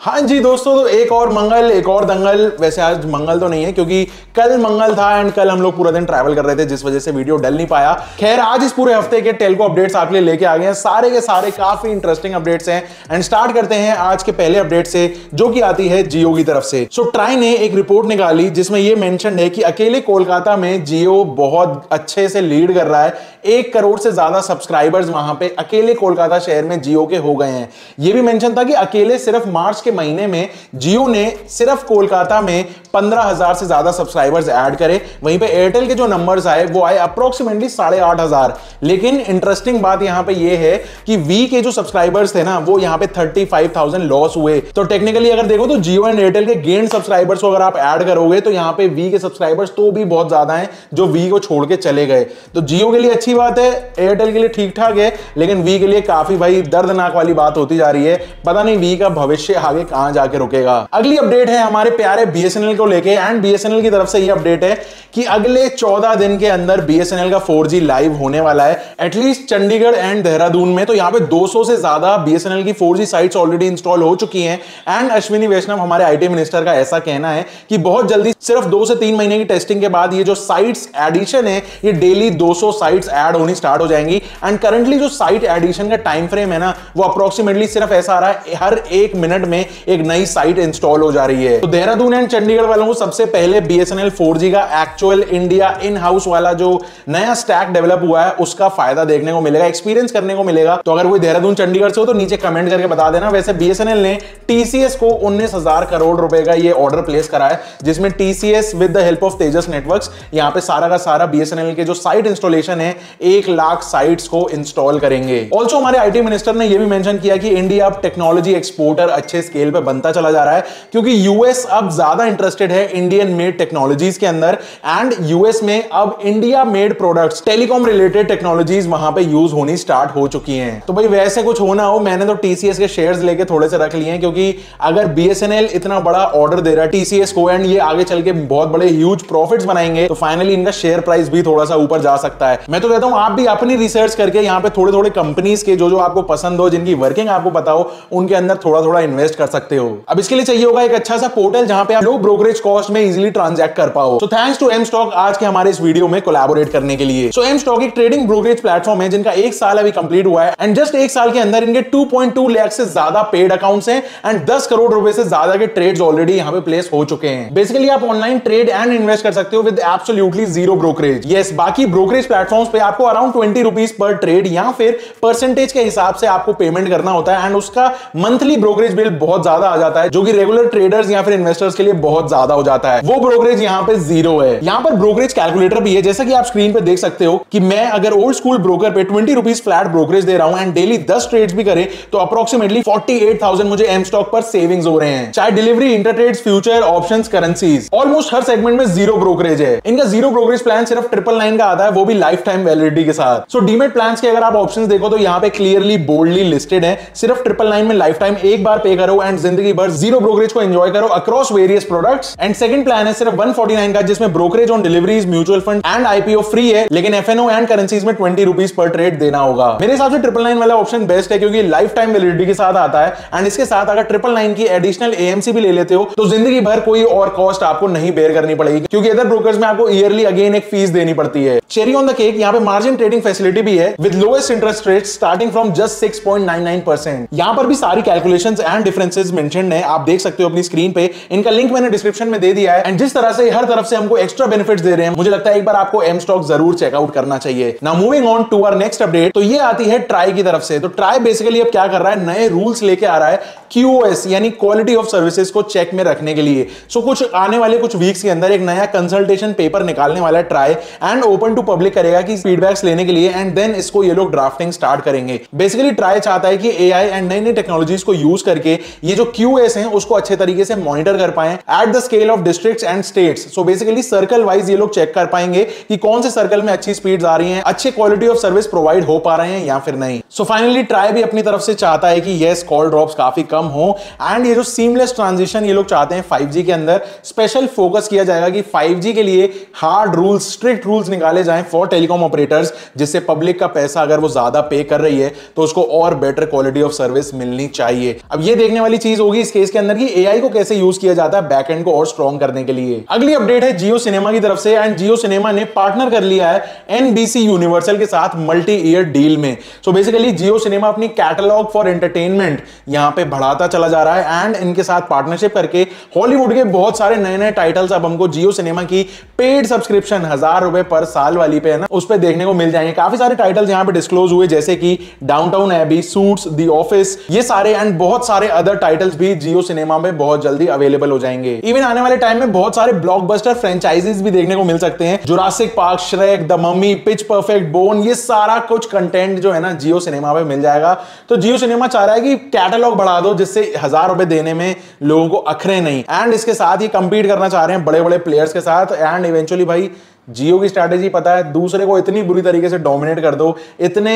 हाँ जी दोस्तों, तो एक और मंगल एक और दंगल। वैसे आज मंगल तो नहीं है क्योंकि कल मंगल था एंड कल हम लोग पूरा दिन ट्रैवल कर रहे थे जिस वजह से वीडियो डल नहीं पाया। खैर आज इस पूरे हफ्ते के टेल्को अपडेट्स आपके लिए लेके आ गए हैं, सारे के सारे काफी इंटरेस्टिंग अपडेट्स हैं एंड स्टार्ट करते हैं आज के पहले अपडेट से जो कि आती है जियो की तरफ से। सो ट्राई ने एक रिपोर्ट निकाली जिसमें यह मेंशन है कि अकेले कोलकाता में जियो बहुत अच्छे से लीड कर रहा है, 1 करोड़ से ज्यादा सब्सक्राइबर्स वहां पे अकेले कोलकाता शहर में जियो के हो गए हैं। यह भी मेंशन था कि अकेले सिर्फ मार्च के महीने में जियो ने सिर्फ कोलकाता में 15,000 से ज्यादा सब्सक्राइबर्स ऐड करे। वहीं पे एयरटेल के जो नंबर्स आए वो आए अप्रोक्सीमेटली 8,500। लेकिन इंटरेस्टिंग बात यहां पे ये है कि वी के जो सब्सक्राइबर्स थे ना वो यहां पे 35,000 लॉस हुए। तो टेक्निकली अगर देखो तो जियो एंड एयरटेल के गेन सब्सक्राइबर्स को अगर आप ऐड करोगे तो यहां पे वी के सब्सक्राइबर्स तो भी बहुत ज्यादा है जो वी को छोड़ के चले गए। तो जियो के लिए अच्छी बात है, एयरटेल के लिए ठीक ठाक है, लेकिन वी के लिए काफी भाई दर्दनाक वाली बात होती जा रही है। पता नहीं वी का भविष्य आगे कहां जाके रुकेगा। अगली अपडेट है हमारे प्यारे बीएसएनएल को लेके एंड बीएसएनएल की तरफ से ये अपडेट है कि अगले 14 दिन के अंदर बीएसएनएल का 4G लाइव होने वाला है एटलीस्ट चंडीगढ़ एंड देहरादून में। तो यहाँ पे 200 से ज्यादा बीएसएनएल की 4G साइट्स ऑलरेडी इंस्टॉल हो चुकी हैं एंड अश्विनी वैष्णव हमारे आईटी मिनिस्टर का ऐसा कहना है कि बहुत जल्दी सिर्फ 2 से 3 महीने की टेस्टिंग के बाद ये जो साइट्स एडिशन है ये डेली 200 साइट्स ऐड होनी स्टार्ट हो जाएंगी एंड करंटली जो साइट एडिशन का टाइम फ्रेम है ना वो अप्रोक्सीमेटली सिर्फ ऐसा आ रहा है हर 1 मिनट में एक नई साइट इंस्टॉल हो जा रही है। तो देहरादून एंड चंडीगढ़ वालों को सबसे पहले बीएसएनएल 4G का एक्चुअल इंडिया इन हाउस वाला जो नया स्टैक डेवलप हुआ है उसका फायदा देखने को मिलेगा, एक्सपीरियंस करने को मिलेगा। तो अगर कोई देहरादून चंडीगढ़ से हो तो नीचे कमेंट करके बता देना। वैसे बीएसएनएल ने टीसीएस को 19,000 करोड़ रुपए का ये ऑर्डर प्लेस करा है जिसमें TCS with the help of Tejas networks यहां पे सारा का सारा बीएसएनएल के जो साइट इंस्टॉलेशन है 1 लाख साइट्स को इंस्टॉल करेंगे। ऑल्सो हमारे आईटी मिनिस्टर ने यह भी मेंशन किया कि इंडिया अब टेक्नोलॉजी एक्सपोर्टर अच्छे स्केल पे बनता चला जा रहा है क्योंकि यूएस अब ज्यादा इंटरेस्टेड है इंडियन मेड टेक्नोलॉजीज के अंदर एंड यूएस में अब India made products telecom related technologies वहां पे यूज होनी स्टार्ट हो चुकी हैं। तो भाई वैसे कुछ होना हो, मैंने तो टीसीएस के शेयर्स लेके थोड़े से रख लिए हैं क्योंकि अगर बीएसएनएल इतना बड़ा ऑर्डर दे रहा है टीसीएस को एंड ये आगे चल के बहुत बड़े ह्यूज प्रॉफिट्स बनाएंगे तो फाइनली इनका शेयर प्राइस भी थोड़ा सा ऊपर जा सकता है। मैं तो कहता हूं आप भी अपनी रिसर्च करके यहां पे थोड़े थोड़े कंपनीज के जो जो आपको पसंद हो, जिनकी वर्किंग आपको पता हो, उनके अंदर थोड़ा थोड़ा इन्वेस्ट कर सकते हो। अब इसके लिए चाहिए होगा एक अच्छा सा पोर्टल जहां पे आप लो ब्रोकरेज कॉस्ट में इजीली ट्रांजैक्ट कर पाओ। तो थैंक्स टू एमस्टॉक आज के हमारे इस वीडियो में कोलैबोरेट करने के लिए। सो एमस्टॉक एक ट्रेडिंग ब्रोकरेज प्लेटफॉर्म है जिनका 1 साल अभी कंप्लीट हुआ है एंड जस्ट 1 साल के अंदर इनके 2.2 लाख से ज्यादा पेड अकाउंट्स हैं एंड 10 करोड़ रुपए से ज्यादा के ट्रेड्स ऑलरेडी यहां पे प्लेस हो चुके हैं। बेसिकली आप ऑनलाइन ट्रेड एंड इन्वेस्ट कर सकते हो with absolutely zero brokerage. Yes, बाकी ब्रोकरेज प्लेटफॉर्म्स पे आपको अराउंड 20 रुपीज पर ट्रेड या फिर परसेंटेज के हिसाब से आपको पेमेंट करना होता है एंड उसका मंथली ब्रोकरेज बिल बहुत ज्यादा आ जाता है जो कि रेगुलर ट्रेडर्स या फिर इन्वेस्टर्स के लिए बहुत ज्यादा हो जाता है। वो ब्रोकरेज यहाँ पे जीरो है। यहाँ पर ब्रोकरेज कैलकुलेटर भी है जैसा कि आप स्क्रीन पे देख सकते हो कि मैं अगर ओल्ड स्कूल ब्रोकर पे 20 रुपीस फ्लैट ब्रोकरेज दे रहा हूँ एंड डेली 10 ट्रेड्स भी करें तो अप्रोक्सीमेटली 48,000 मुझे एमस्टॉक पर सेविंग्स हो रहे हैं, चाहे delivery, intertrades, future, options, currencies. Almost हर सेगमेंट में जीरो ब्रोकरेज है। इनका जीरो ब्रोकरेज प्लान सिर्फ 999 का आता है, वो भी लाइफ टाइम वैलिडिटी के साथ। सो डीमेट प्लान के अगर आप ऑप्शन देखो तो यहाँ पे क्लियरली बोल्डली लिस्टेड है, सिर्फ 999 में लाइफ टाइम 1 बार पे करो एंड जिंदगी भर जीरो ब्रोकरेज को एंजॉय करो across various products. And second plan है सिर्फ 149 का जिसमें brokerage on deliveries, mutual fund and IPO free है, लेकिन एफएनओ एंड करेंसीज में 20 रुपीस पर ट्रेड देना होगा। मेरे हिसाब से 999 वाला ऑप्शन बेस्ट है क्योंकि लाइफ टाइम वैलिडिटी के साथ आता है एंड इसके साथ अगर 999 की एडिशनल एएमसी भी ले लेते हो तो जिंदगी भर कोई और कॉस्ट आपको नहीं बेयर करनी पड़ेगी क्योंकि अदर ब्रोकर्स में आपको ईयरली अगेन एक फीस देनी पड़ती है। चेरी ऑन द केक, यहाँ पे मार्जिन ट्रेडिंग फैसिलिटी भी है with lowest interest rate starting from just 6.99%। यहाँ पर भी सारी कैलकुलेशंस एंड डिफरेंसेस मेंशन्ड है, आप देख सकते हो अपनी स्क्रीन पे। इनका लिंक मैंने डिस्क्रिप्शन में दे दिया है एंड जिस तरह से हर तरफ से हमको एक्स्ट्रा बेनिफिट्स दे रहे हैं मुझे लगता है एक बार आपको एमस्टॉक जरूर चेकआउट करना चाहिए। Now moving on to our next update, तो ये आती है ट्राई की तरफ से। तो ट्राई बेसिकली अब क्या कर रहा है, नए रूल्स लेके आ रहा है QoS यानी क्वालिटी ऑफ सर्विसेज को चेक में रखने के लिए। सो कुछ आने वाले कुछ वीक्स के अंदर एक नया कंसल्टेशन पेपर निकालने वाला है TRAI and open to public करेगा कि फीडबैक्स लेने के लिए एंड देन इसको ये लोग ड्राफ्टिंग स्टार्ट करेंगे। बेसिकली ट्राई चाहता है कि AI एंड नई नई टेक्नोलॉजीज को यूज करके ये जो QoS हैं उसको अच्छे तरीके से मॉनिटर कर पाए at the scale of districts and states. So basically circle wise ये लोग चेक कर पाएंगे कि कौन से सर्कल में अच्छी स्पीड्स आ रही हैं, अच्छे क्वालिटी ऑफ सर्विस प्रोवाइड हो पा रहे हैं या फिर नहीं। सो फाइनली ट्राई भी अपनी तरफ से चाहता है कि यस, कॉल ड्रॉप्स काफी कम हो एंड ये जो सीमलेस ट्रांजिशन ये लोग चाहते हैं 5G के अंदर स्पेशल फोकस किया जाएगा कि 5G के लिए हार्ड रूल्स, स्ट्रिक्ट रूल्स निकाले जाएं फॉर टेलीकॉम ऑपरेटर्स, जिससे पब्लिक का पैसा अगर वो ज्यादा पे कर रही है तो उसको और बेटर क्वालिटी ऑफ सर्विस मिलनी चाहिए। अब ये देखने वाली चीज होगी इस केस के अंदर कि एआई को कैसे यूज किया जाता है बैकएंड को और स्ट्रॉन्ग करने के लिए। अगली अपडेट है जियो सिनेमा की तरफ से, एंड जियो सिनेमा ने पार्टनर कर लिया है एनबीसी यूनिवर्सल के साथ मल्टी ईयर डील में। सो बेसिकली जियो सिनेमा अपनी कैटलॉग फॉर एंटरटेनमेंट यहां पे बढ़ाता चला जा रहा है, एंड इनके साथ पार्टनरशिप करके हॉलीवुड के बहुत सारे नए नए टाइटल्स अब हमको जियो सिनेमा की पेड सब्सक्रिप्शन 1000 रुपए पर साल वाली पे है ना, उस पे देखने को मिल जाएंगे। काफी सारे टाइटल्स यहाँ पे डिस्क्लोज हुए जैसे कि Downton Abbey, suits, the office, ये सारे एंड बहुत सारे अदर टाइटल्स भी जियो सिनेमा में बहुत जल्दी अवेलेबल हो जाएंगे। इवन आने वाले टाइम में बहुत सारे ब्लॉकबस्टर फ्रेंचाइजीज भी देखने को मिल सकते हैं, Jurassic Park, Shrek, the mummy, pitch perfect, bone, ये सारा कुछ कंटेंट जो है ना जियो सिनेमा पे मिल जाएगा। तो जियो सिनेमा चाह रहा है कि कैटलॉग बढ़ा दो जिससे 1000 रुपए देने में लोगों को अखरे नहीं, एंड इसके साथ ही कंपीट करना चाह रहे हैं बड़े बड़े प्लेयर्स के साथ। एंड इवेंचुअली भाई जियो की स्ट्रैटेजी पता है, दूसरे को इतनी बुरी तरीके से डोमिनेट कर दो, इतने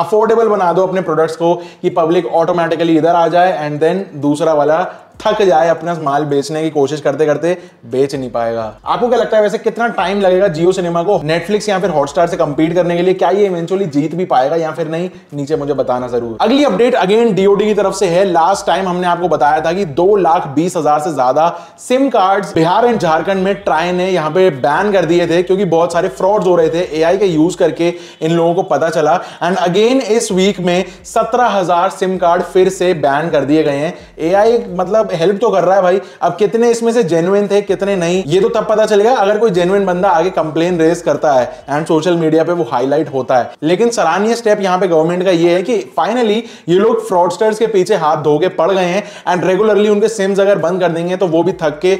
अफोर्डेबल बना दो अपने प्रोडक्ट्स को कि पब्लिक ऑटोमेटिकली इधर आ जाए एंड देन दूसरा वाला थक जाए अपना माल बेचने की कोशिश करते करते, बेच नहीं पाएगा। आपको क्या लगता है वैसे कितना टाइम लगेगा जियो सिनेमा को नेटफ्लिक्स या फिर हॉटस्टार से कंपीट करने के लिए? क्या ये इवेंचुअली जीत भी पाएगा या फिर नहीं, नीचे मुझे बताना जरूर। अगली अपडेट अगेन डीओडी की तरफ से है। लास्ट टाइम हमने आपको बताया था कि 2,20,000 से ज्यादा SIM cards Bihar and Jharkhand में ट्राई ने यहाँ पे बैन कर दिए थे क्योंकि बहुत सारे फ्रॉड्स हो रहे थे, एआई का यूज करके इन लोगों को पता चला। एंड अगेन इस वीक में 17,000 सिम कार्ड फिर से बैन कर दिए गए हैं। एआई मतलब हेल्प तो कर रहा है भाई, अब कितने इसमें से जेन्युइन थे कितने नहीं ये तो तब पता चलेगा अगर कोई जेन्युइन बंदा आगे कंप्लेन रेज करता है एंड सोशल मीडिया पे वो हाईलाइट होता है। लेकिन सराहनीय स्टेप यहां पे गवर्नमेंट का ये है कि फाइनली ये लोग फ्रॉडस्टर्स के पीछे हाथ धो के पड़ गए हैं, एंड रेगुलरली उनके सिम्स अगर बंद कर देंगे तो वो भी थक के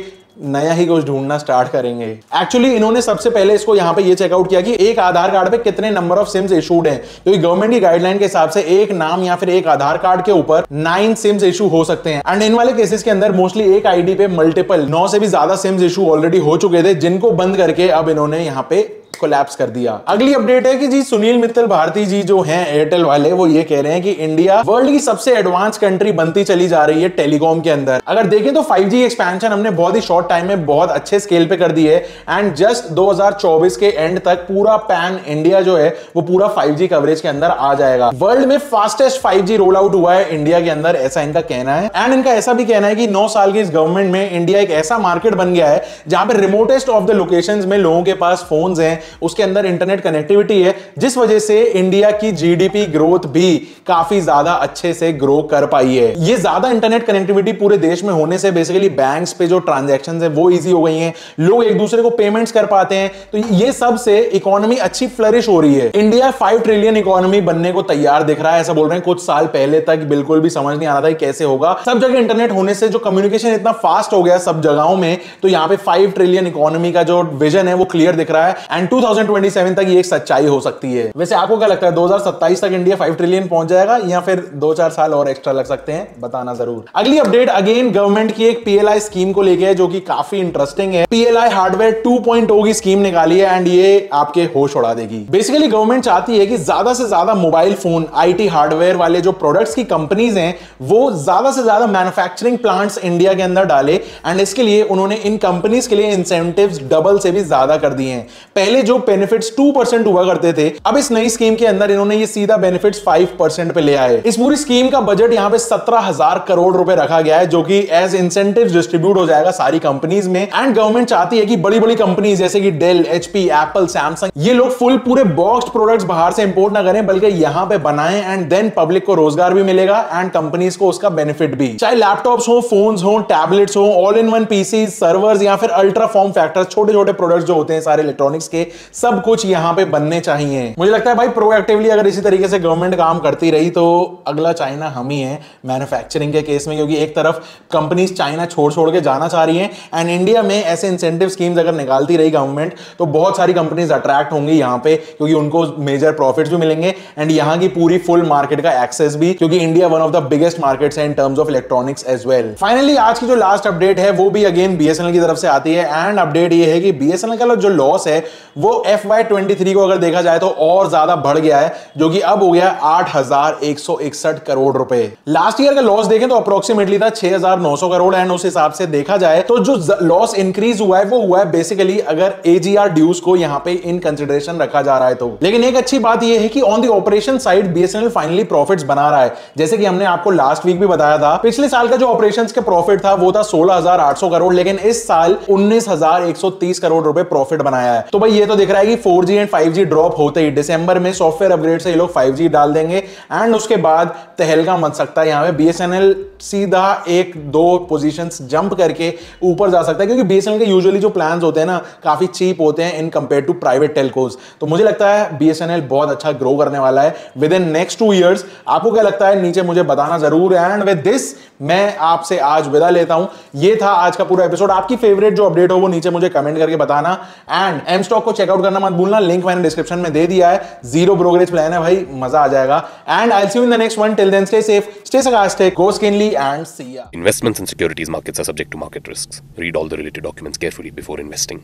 नया ही कुछ ढूंढना स्टार्ट करेंगे। एक्चुअली इन्होंने सबसे पहले इसको यहाँ पे ये चेकआउट किया कि एक आधार कार्ड पे कितने नंबर ऑफ सिम्स इशूड हैं, क्योंकि गवर्नमेंट की गाइडलाइन के हिसाब से एक नाम या फिर एक आधार कार्ड के ऊपर 9 सिम्स इशू हो सकते हैं। एंड इन वाले केसेस के अंदर मोस्टली एक आईडी पे मल्टीपल 9 से भी ज्यादा सिम्स इशू ऑलरेडी हो चुके थे, जिनको बंद करके अब इन्होंने यहाँ पे कोलैप्स कर दिया। अगली अपडेट है कि जी सुनील मित्तल भारती जी जो हैं एयरटेल वाले, वो ये कह रहे हैं कि इंडिया वर्ल्ड की सबसे एडवांस कंट्री बनती चली जा रही है टेलीकॉम के अंदर। अगर देखें तो 5G एक्सपेंशन हमने बहुत ही शॉर्ट टाइम में बहुत अच्छे स्केल पे कर दी है, एंड जस्ट 2024 के एंड तक पूरा पैन इंडिया जो है वो पूरा 5G कवरेज के अंदर आ जाएगा। वर्ल्ड में फास्टेस्ट 5G रोल आउट हुआ है इंडिया के अंदर, ऐसा इनका कहना है। एंड इनका ऐसा भी कहना है कि 9 साल की इस गवर्नमेंट में इंडिया एक ऐसा मार्केट बन गया है जहां पर रिमोटेस्ट ऑफ द लोकेशन में लोगों के पास फोन है, उसके अंदर इंटरनेट कनेक्टिविटी है, जिस वजह से इंडिया की जीडीपी ग्रोथ भी काफी ज्यादा अच्छे से ग्रो कर पाई है। ये ज्यादा इंटरनेट कनेक्टिविटी पूरे देश में होने से बेसिकली बैंक्स पे जो ट्रांजैक्शंस है वो इजी हो गई हैं, लोग एक दूसरे को पेमेंट्स कर पाते हैं, तो ये सब से इकोनॉमी अच्छी फ्लरिश हो रही है। इंडिया 5 ट्रिलियन इकोनॉमी बनने को तैयार दिख रहा है, ऐसा बोल रहे हैं। कुछ साल पहले तक बिल्कुल भी समझ नहीं आ रहा था कैसे होगा, सब जगह इंटरनेट होने से जो कम्युनिकेशन इतना फास्ट हो गया सब जगहों में, तो यहाँ पे 5 ट्रिलियन इकोनॉमी का जो विजन है वो क्लियर दिख रहा है, एंड 2027 तक ये एक सच्चाई हो सकती है। वैसे आपको क्या लगता है 2027 तक इंडिया 5 ट्रिलियन पहुंच जाएगा या फिर 2-4 साल और एक्स्ट्रा लग सकते हैं, बताना जरूर। अगली अपडेट अगेन गवर्नमेंट की एक पीएलआई स्कीम को लेके है जो कि काफी इंटरेस्टिंग है। पीएलआई हार्डवेयर 2.0 की स्कीम निकाली है एंड ये आपके होश उड़ा देगी। बेसिकली गवर्नमेंट चाहती है कि ज्यादा से ज्यादा मोबाइल फोन आईटी हार्डवेयर वाले जो प्रोडक्ट्स की कंपनीज हैं वो ज्यादा से ज्यादा मैन्युफैक्चरिंग प्लांट्स इंडिया के अंदर डाले, एंड इसके लिए उन्होंने इन कंपनीज के लिए इंसेंटिव्स डबल से भी ज्यादा कर दिए हैं। पहले जो बेनिफिट्स 2% हुआ करते थे, अब इस नई स्कीम के अंदर इन्होंने ये सीधा बेनिफिट्स 5% पे ले आए। इस पूरी स्कीम का बजट यहाँ पे 17,000 करोड़ रुपए रखा गया है जो कि एज इंसेंटिव्स डिस्ट्रीब्यूट हो जाएगा सारी कंपनीज में। एंड गवर्नमेंट चाहती है कि बड़ी बड़ी कंपनीज जैसे कि डेल, एचपी, एप्पल, सैमसंग, ये लोग फुल पूरे बॉक्स्ड प्रोडक्ट्स बाहर से इंपोर्ट ना करें बल्कि यहाँ पे बनाएं, एंड देन पब्लिक को रोजगार भी मिलेगा एंड कंपनीज को उसका बेनिफिट भी। चाहे लैपटॉप्स हो, फोन्स हो, टैबलेट्स हो, all in one PC, servers या फिर अल्ट्रा फॉर्म फैक्टर्स, छोटे छोटे प्रोडक्ट्स जो होते हैं सारे इलेक्ट्रॉनिक्स के, सब कुछ यहां पे बनने चाहिए। मुझे लगता है भाई प्रोएक्टिवली अगर इसी तरीके से गवर्नमेंट काम करती रही तो अगला चाइना हम ही है मैन्युफैक्चरिंग के केस में, क्योंकि एक तरफ कंपनीज चाइना छोड़ के जाना चाह रही हैं एंड इंडिया में ऐसे इंसेंटिव स्कीम्स अगर निकालती रही गवर्नमेंट तो बहुत सारी कंपनीज अट्रैक्ट होंगी यहां पे, क्योंकि उनको मेजर प्रॉफिट्स भी मिलेंगे एंड यहां की पूरी फुल मार्केट का एक्सेस भी, क्योंकि India one of the biggest markets है in terms of electronics as well. Finally आज की जो लास्ट अपडेट है वो भी अगेन बीएसएनएल की तरफ से आती है, एंड अपडेट ये है कि बीएसएनएल का जो लॉस है वो FY23 को अगर देखा जाए तो और ज्यादा बढ़ गया है, जो कि अब हो गया 8,161 करोड़ रुपए। लास्ट ईयर का लॉस देखें तो अप्रोक्सीमेटली था 6,900 करोड़ एंड उस हिसाब से देखा जाए तो जो लॉस इंक्रीज हुआ है वो हुआ है बेसिकली अगर एजीआर ड्यूज को यहाँ पे इन कंसिडरेशन रखा जा रहा है तो। लेकिन एक अच्छी बात यह है कि on the operation side BSNL finally profits बना रहा है। जैसे कि हमने आपको लास्ट वीक भी बताया था, पिछले साल का जो ऑपरेशंस का प्रॉफिट था वो था 16,800 करोड़, लेकिन इस साल 19,130 करोड़ रुपए प्रॉफिट बनाया है। तो भाई ये तो दिख रहा है कि 4G एंड 5G ड्रॉप होते ही दिसंबर में सॉफ्टवेयर अपग्रेड से ये लोग 5G डाल देंगे एंड उसके बाद तहलका मच सकता है। यहाँ पे बीएसएनएल सीधा 1-2 पोजीशंस जंप करके ऊपर जा सकता है, क्योंकि बीएसएनएल के यूजुअली जो प्लान्स होते हैं ना काफी चीप होते हैं in compare to private telcos. तो मुझे लगता है बीएसएनएल बहुत अच्छा ग्रो करने वाला है विद इन नेक्स्ट 2 ईयर्स। आपको क्या लगता है नीचे मुझे बताना जरूर है एंड विद दिस मैं आपसे आज विदा लेता हूं। ये था आज का पूरा एपिसोड। आपकी फेवरेट जो अपडेट हो वो नीचे मुझे कमेंट करके बताना एंड एमस्टॉक को चेकआउट करना मत भूलना, लिंक मैंने डिस्क्रिप्शन में दे दिया है। 0 ब्रोकरेज प्लान है भाई, मजा आ जाएगा and I will see you in the next one. Till then stay safe, stay sarcastic, go skinly and see ya. Investments in securities markets are subject to market risks. Read all the related documents carefully before investing.